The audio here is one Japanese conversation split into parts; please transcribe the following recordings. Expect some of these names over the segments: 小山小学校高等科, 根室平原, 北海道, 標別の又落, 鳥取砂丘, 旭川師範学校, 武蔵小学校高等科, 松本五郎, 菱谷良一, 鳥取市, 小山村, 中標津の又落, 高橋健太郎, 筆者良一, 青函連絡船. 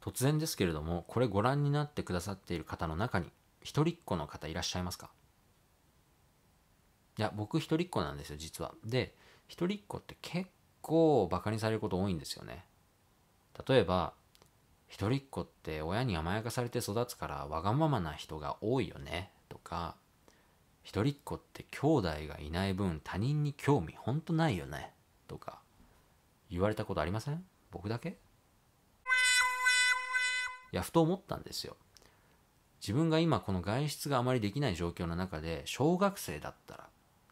突然ですけれども、これご覧になってくださっている方の中に一人っ子の方いらっしゃいますか？いや、僕一人っ子なんですよ、実は。で、一人っ子って結構バカにされること多いんですよね。例えば、一人っ子って親に甘やかされて育つからわがままな人が多いよねとか、一人っ子って兄弟がいない分他人に興味ほんとないよねとか言われたことありません？僕だけ？いや、ふと思ったんですよ。自分が今この外出があまりできない状況の中で、小学生だったら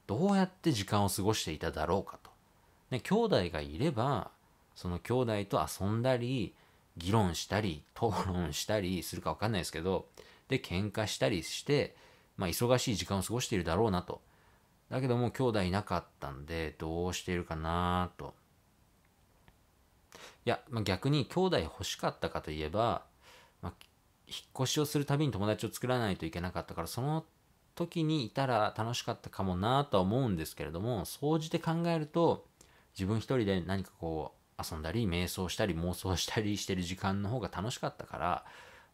どうやって時間を過ごしていただろうかと。ね、兄弟がいればその兄弟と遊んだり議論したり討論したりするか分かんないですけど、で喧嘩したりして、忙しい時間を過ごしているだろうなと。だけども兄弟いなかったんでどうしているかなと。いや、逆に兄弟欲しかったかといえば、引っ越しをするたびに友達を作らないといけなかったから、その時にいたら楽しかったかもなとは思うんですけれども、総じて考えると自分一人で何かこう遊んだり瞑想したり妄想したりしてる時間の方が楽しかったか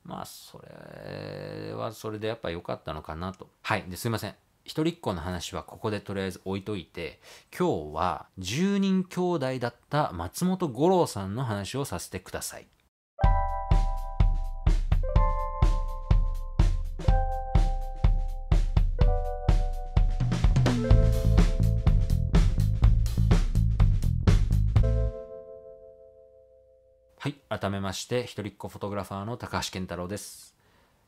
ら、それはそれでやっぱ良かったのかなと。はい。ですいません、一人っ子の話はここでとりあえず置いといて、今日は10人兄弟だった松本五郎さんの話をさせてください。はい、改めまして一人っ子フォトグラファーの高橋健太郎です。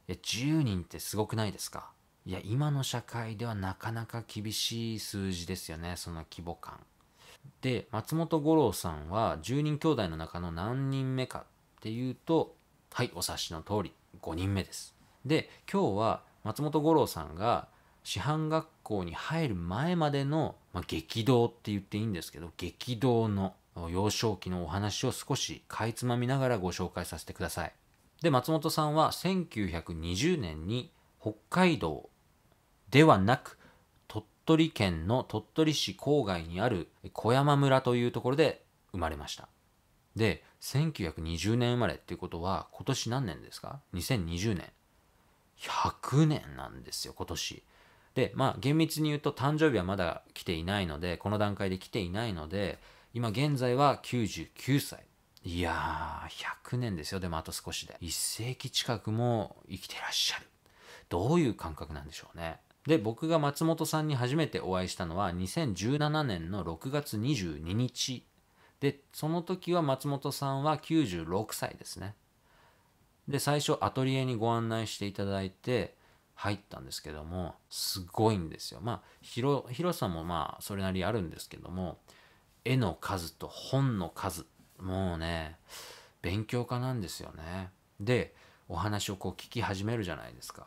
10人ってすごくないですか？いや、今の社会ではなかなか厳しい数字ですよね、その規模感で。松本五郎さんは10人兄弟の中の何人目かっていうと、はい、お察しの通り5人目です。で、今日は松本五郎さんが師範学校に入る前までの、激動って言っていいんですけど、激動の幼少期のお話を少しかいつまみながらご紹介させてください。で、松本さんは1920年に北海道ではなく鳥取県の鳥取市郊外にある小山村というところで生まれました。で、1920年生まれっていうことは、今年何年ですか？2020年。100年なんですよ、今年。で、厳密に言うと誕生日はまだ来ていないので、この段階で来ていないので、今現在は99歳。いやー、100年ですよ。でもあと少しで。1世紀近くも生きてらっしゃる。どういう感覚なんでしょうね。で、僕が松本さんに初めてお会いしたのは2017年の6月22日。で、その時は松本さんは96歳ですね。で、最初アトリエにご案内していただいて入ったんですけども、すごいんですよ。広さもそれなりあるんですけども、絵の数と本の数、もうね、勉強家なんですよね。で、お話をこう聞き始めるじゃないですか。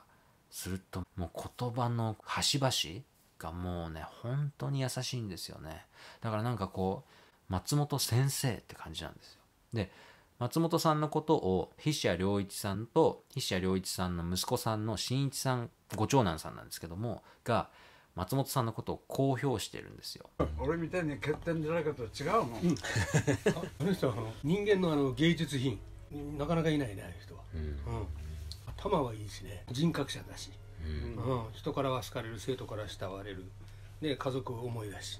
すると、もう言葉の端々がもうね、本当に優しいんですよね。だからなんかこう、松本先生って感じなんですよ。で、松本さんのことを筆者良一さんと、筆者良一さんの息子さんの真一さん、ご長男さんなんですけども、が、松本さんのことを公表してるんですよ。俺みたいに欠点じゃないかと違うもん。あの人は人間の芸術品、なかなかいないね、ああいう人は。頭はいいしね、人格者だし、人からは好かれる、生徒から慕われる、で家族を思い出し、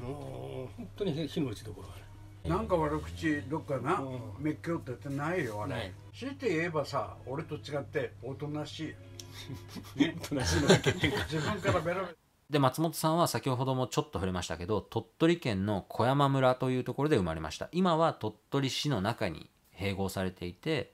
もう本当に火の打ちどころがない。なんか悪口どっかな、めっきょって言ってないよ、あれ。強いて言えばさ、俺と違っておとなしい。で、松本さんは先ほどもちょっと触れましたけど、鳥取県の小山村というところで生まれました。今は鳥取市の中に併合されていて、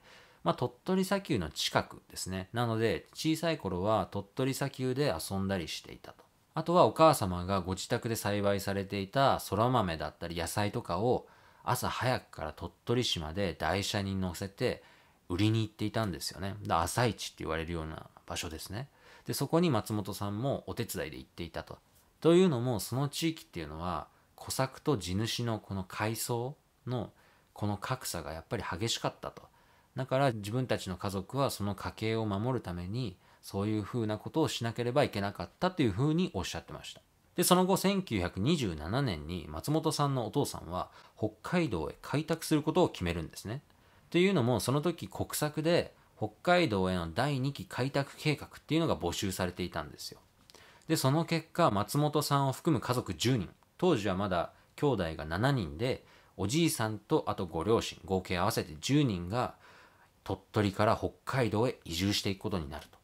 鳥取砂丘の近くですね。なので小さい頃は鳥取砂丘で遊んだりしていたと。あとはお母様がご自宅で栽培されていたそら豆だったり野菜とかを朝早くから鳥取市まで台車に乗せて売りに行っていたんですよね。朝市って言われるような場所ですね。で、そこに松本さんもお手伝いで行っていたと。というのも、その地域っていうのは小作と地主のこの階層のこの格差がやっぱり激しかったと。だから自分たちの家族はその家計を守るためにそういうふうなことをしなければいけなかったというふうにおっしゃってました。で、その後1927年に松本さんのお父さんは北海道へ開拓することを決めるんですね。というのも、その時国策で北海道への第2期開拓計画っていうのが募集されていたんですよ。で、その結果、松本さんを含む家族10人、当時はまだ兄弟が7人で、おじいさんとあとご両親、合計合わせて10人が鳥取から北海道へ移住していくことになると。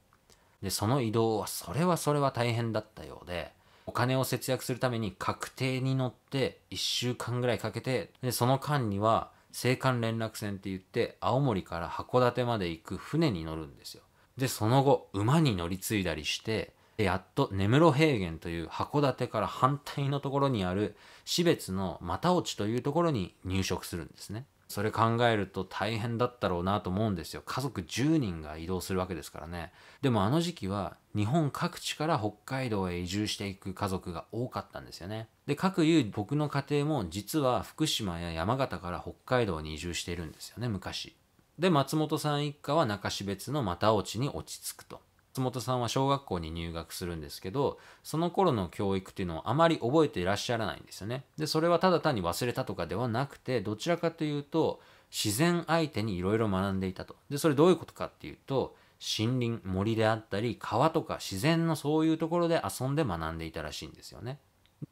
で、その移動はそれは大変だったようで、お金を節約するために確定に乗って1週間ぐらいかけて、で、その間には青函連絡船って言って青森から函館まで行く船に乗るんですよ。で、その後馬に乗り継いだりして、で、やっと根室平原という函館から反対のところにある標別の又落というところに入植するんですね。それ考えると大変だったろうなと思うんですよ。家族10人が移動するわけですからね。でもあの時期は日本各地から北海道へ移住していく家族が多かったんですよね。で、各有僕の家庭も実は福島や山形から北海道に移住しているんですよね、昔。で、松本さん一家は中標津の又落に落ち着くと。松本さんは小学校に入学するんですけど、その頃の教育っていうのをあまり覚えていらっしゃらないんですよね。で、それはただ単に忘れたとかではなくて、どちらかというと自然相手にいろいろ学んでいたと。で、それどういうことかっていうと、森林、森であったり川とか自然のそういうところで遊んで学んでいたらしいんですよね。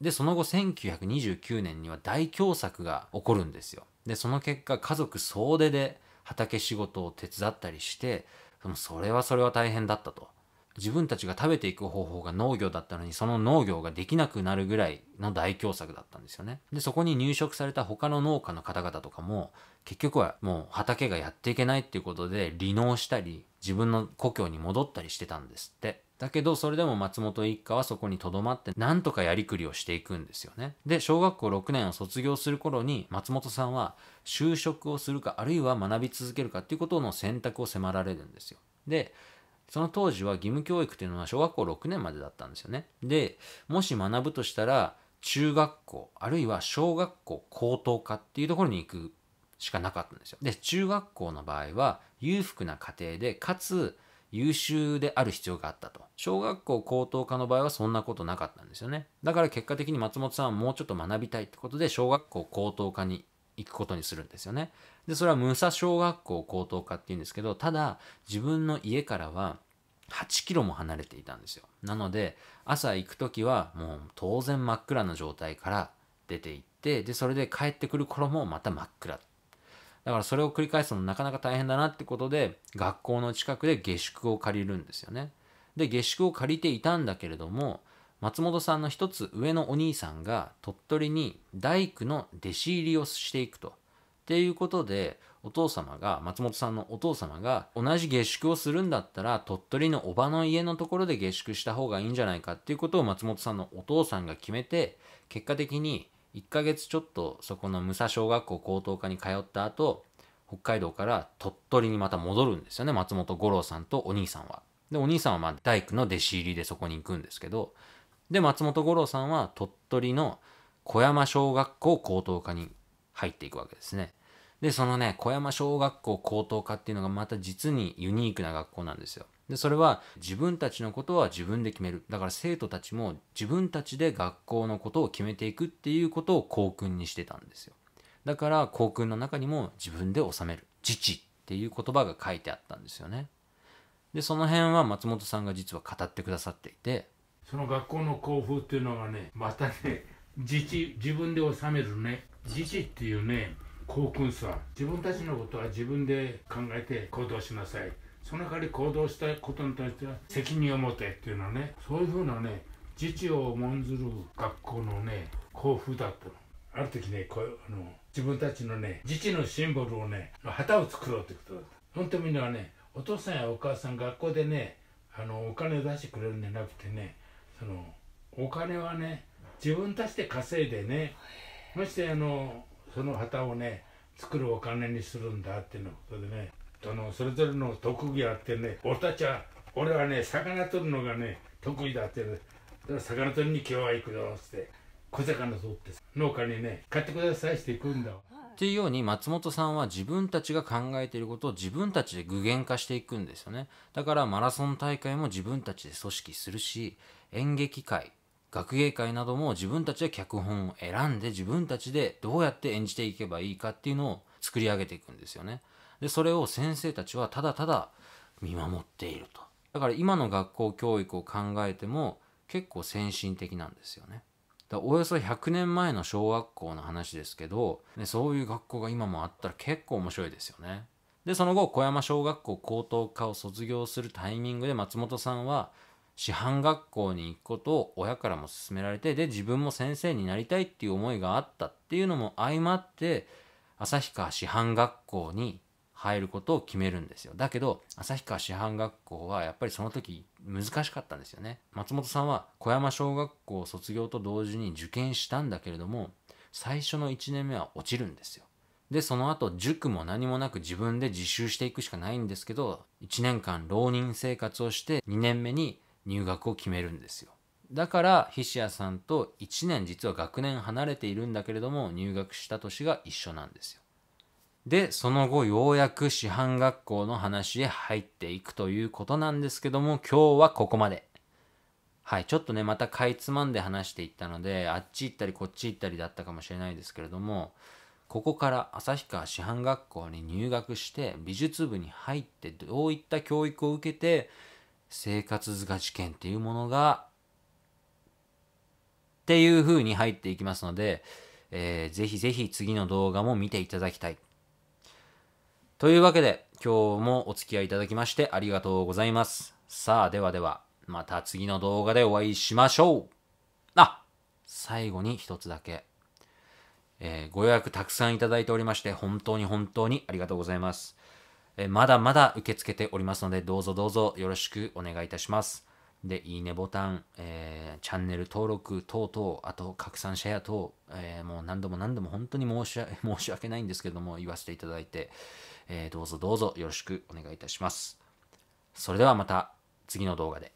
で、その後1929年には大凶作が起こるんですよ。で、その結果家族総出で畑仕事を手伝ったりして、でもそれは大変だったと。自分たちが食べていく方法が農業だったのに、その農業ができなくなるぐらいの大凶作だったんですよね。で、そこに入植された他の農家の方々とかも、結局はもう畑がやっていけないっていうことで離農したり、自分の故郷に戻ったりしてたんですって。だけど、それでも松本一家はそこに留まって、なんとかやりくりをしていくんですよね。で、小学校6年を卒業する頃に、松本さんは就職をするか、あるいは学び続けるかっていうことの選択を迫られるんですよ。で、その当時は義務教育っていうのは小学校6年までだったんですよね。で、もし学ぶとしたら、中学校、あるいは小学校高等科っていうところに行くしかなかったんですよ。で、中学校の場合は、裕福な家庭で、かつ、優秀である必要があったと。小学校高等科の場合はそんなことなかったんですよね。だから結果的に松本さんはもうちょっと学びたいってことで小学校高等科に行くことにするんですよね。で、それは武蔵小学校高等科っていうんですけど、ただ自分の家からは8キロも離れていたんですよ。なので朝行くときはもう当然真っ暗な状態から出て行って、で、それで帰ってくる頃もまた真っ暗。だからそれを繰り返すのなかなか大変だなってことで、学校の近くで下宿を借りるんですよね。で、下宿を借りていたんだけれども、松本さんの一つ上のお兄さんが鳥取に大工の弟子入りをしていくと。っていうことで、松本さんのお父様が同じ下宿をするんだったら、鳥取のおばの家のところで下宿した方がいいんじゃないかっていうことを松本さんのお父さんが決めて、結果的に、1ヶ月ちょっとそこの武蔵小学校高等科に通った後、北海道から鳥取にまた戻るんですよね、松本五郎さんとお兄さんは。で、お兄さんはまあ大工の弟子入りでそこに行くんですけど、で、松本五郎さんは鳥取の小山小学校高等科に入っていくわけですね。で、そのね、小山小学校高等科っていうのがまた実にユニークな学校なんですよ。で、それは自分たちのことは自分で決める。だから生徒たちも自分たちで学校のことを決めていくっていうことを校訓にしてたんですよ。だから校訓の中にも自分で治める、自治っていう言葉が書いてあったんですよね。で、その辺は松本さんが実は語ってくださっていて、その学校の校風っていうのがね、またね、自治、自分で治めるね、自治っていうね、校訓さ、自分たちのことは自分で考えて行動しなさい。その代わり行動したことに対しては責任を持てっていうのはね、そういうふうなね、自治を重んずる学校のね、校風だったの。ある時ね、自分たちのね、自治のシンボルをね、旗を作ろうってことだった。本当みんなはね、お父さんやお母さん学校でね、お金を出してくれるんじゃなくてね、お金はね、自分たちで稼いでね、ましてその旗をね、作るお金にするんだっていうのことでね、それぞれの特技あってね、俺はね、魚取るのがね、得意だって、だから魚取りに今日は行くぞって、小魚取って、農家にね、買ってくださいって行くんだ。っていうように、松本さんは自分たちが考えていることを自分たちで具現化していくんですよね。だからマラソン大会も自分たちで組織するし、演劇会、学芸会なども自分たちで脚本を選んで、自分たちでどうやって演じていけばいいかっていうのを作り上げていくんですよね。でそれを先生たちはただただ見守っていると。だから今の学校教育を考えても結構先進的なんですよね。だおよそ100年前の小学校の話ですけど、そういう学校が今もあったら結構面白いですよね。でその後小山小学校高等科を卒業するタイミングで松本さんは師範学校に行くことを親からも勧められて、で自分も先生になりたいっていう思いがあったっていうのも相まって旭川師範学校に入ることを決めるんですよ。だけど旭川師範学校はやっぱりその時難しかったんですよね。松本さんは小山小学校卒業と同時に受験したんだけれども最初の1年目は落ちるんですよ。でその後塾も何もなく自分で自習していくしかないんですけど、1年間浪人生活をして2年目に入学を決めるんですよ。だから菱谷さんと1年実は学年離れているんだけれども入学した年が一緒なんですよ。でその後ようやく師範学校の話へ入っていくということなんですけども、今日はここまで。はい、ちょっとねまたかいつまんで話していったのであっち行ったりこっち行ったりだったかもしれないですけれども、ここから旭川師範学校に入学して美術部に入ってどういった教育を受けて生活図画試験っていうものがっていう風に入っていきますので、ぜひぜひ次の動画も見ていただきたい。というわけで今日もお付き合いいただきましてありがとうございます。さあではではまた次の動画でお会いしましょう。あ、最後に一つだけ、ご予約たくさんいただいておりまして本当に本当にありがとうございます。まだまだ受け付けておりますのでどうぞどうぞよろしくお願いいたします。で、いいねボタン、チャンネル登録等々、あと拡散シェア等、もう何度も本当に申し訳ないんですけれども言わせていただいて、どうぞどうぞよろしくお願いいたします。それではまた次の動画で。